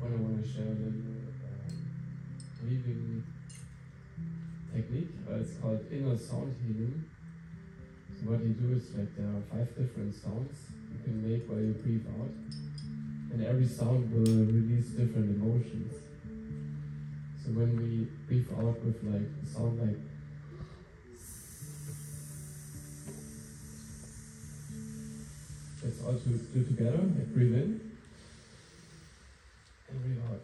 what I want to share with breathing technique. It's called inner sound healing. So what you do is, like, there are 5 different sounds you can make while you breathe out, and every sound will release different emotions. So when we breathe out with like a sound like let's all do together, like breathe in and breathe out.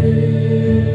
day.